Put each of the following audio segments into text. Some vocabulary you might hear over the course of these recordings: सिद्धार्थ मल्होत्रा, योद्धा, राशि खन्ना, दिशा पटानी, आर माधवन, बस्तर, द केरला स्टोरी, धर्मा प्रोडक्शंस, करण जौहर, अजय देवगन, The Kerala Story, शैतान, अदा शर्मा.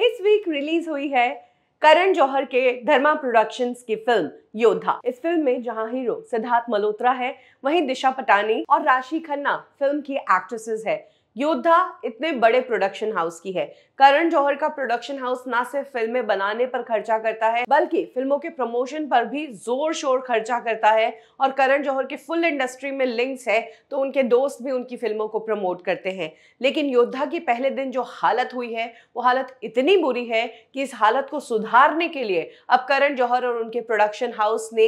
इस week release हुई है करण जौहर के धर्मा प्रोडक्शंस की फिल्म योद्धा। इस फिल्म में जहां हीरो सिद्धार्थ मल्होत्रा है, वहीं दिशा पटानी और राशि खन्ना फिल्म की एक्ट्रेसेस है। योद्धा इतने बड़े प्रोडक्शन हाउस की है। करण जौहर का प्रोडक्शन हाउस ना सिर्फ फिल्में बनाने पर खर्चा करता है, बल्कि फिल्मों के प्रमोशन पर भी जोर शोर खर्चा करता है। और करण जौहर के फुल इंडस्ट्री में लिंक्स है, तो उनके दोस्त भी उनकी फिल्मों को प्रमोट करते हैं। लेकिन योद्धा की पहले दिन जो हालत हुई है, वो हालत इतनी बुरी है कि इस हालत को सुधारने के लिए अब करण जौहर और उनके प्रोडक्शन हाउस ने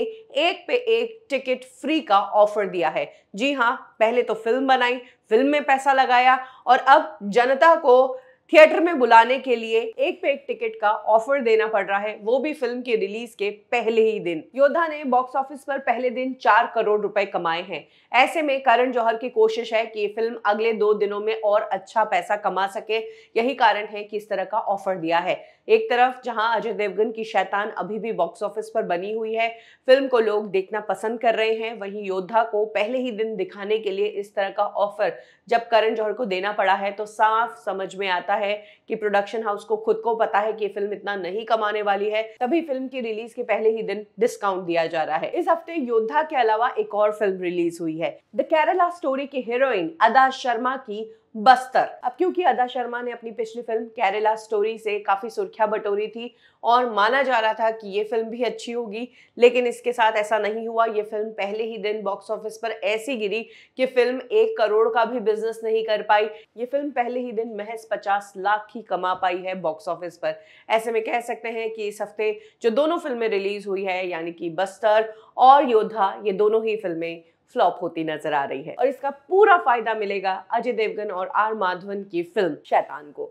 एक पे एक टिकट फ्री का ऑफर दिया है। जी हाँ, पहले तो फिल्म बनाई, फिल्म में पैसा लगाया और अब जनता को थिएटर में बुलाने के लिए एक पे एक टिकट का ऑफर देना पड़ रहा है, वो भी फिल्म के रिलीज के पहले ही दिन। योद्धा ने बॉक्स ऑफिस पर पहले दिन 4 करोड़ रुपए कमाए हैं। ऐसे में करण जौहर की कोशिश है कि ये फिल्म अगले 2 दिनों में और अच्छा पैसा कमा सके। यही कारण है कि इस तरह का ऑफर दिया है। एक तरफ जहां अजय देवगन की शैतान अभी भी बॉक्स ऑफिस पर बनी हुई है, फिल्म को लोग देखना पसंद कर रहे हैं, वहीं योद्धा को पहले ही दिन दिखाने के लिए इस तरह का ऑफर जब करण जौहर को देना पड़ा है, तो साफ समझ में आता है कि प्रोडक्शन हाउस को खुद को पता है कि फिल्म इतना नहीं कमाने वाली है, तभी फिल्म की रिलीज के पहले ही दिन डिस्काउंट दिया जा रहा है। इस हफ्ते योद्धा के अलावा एक और फिल्म रिलीज हुई है, द केरला स्टोरी की हीरोइन अदा शर्मा की बस्तर। अब क्योंकि अदा शर्मा ने अपनी पिछली फिल्म केरला स्टोरी से काफ़ी सुर्खियां बटोरी थी और माना जा रहा था कि ये फिल्म भी अच्छी होगी, लेकिन इसके साथ ऐसा नहीं हुआ। ये फिल्म पहले ही दिन बॉक्स ऑफिस पर ऐसी गिरी कि फिल्म 1 करोड़ का भी बिजनेस नहीं कर पाई। ये फिल्म पहले ही दिन महज 50 लाख ही कमा पाई है बॉक्स ऑफिस पर। ऐसे में कह सकते हैं कि इस हफ्ते जो दोनों फिल्में रिलीज हुई है, यानी कि बस्तर और योद्धा, ये दोनों ही फिल्में फ्लॉप होती नजर आ रही है। और इसका पूरा फायदा मिलेगा अजय देवगन और आर माधवन की फिल्म शैतान को।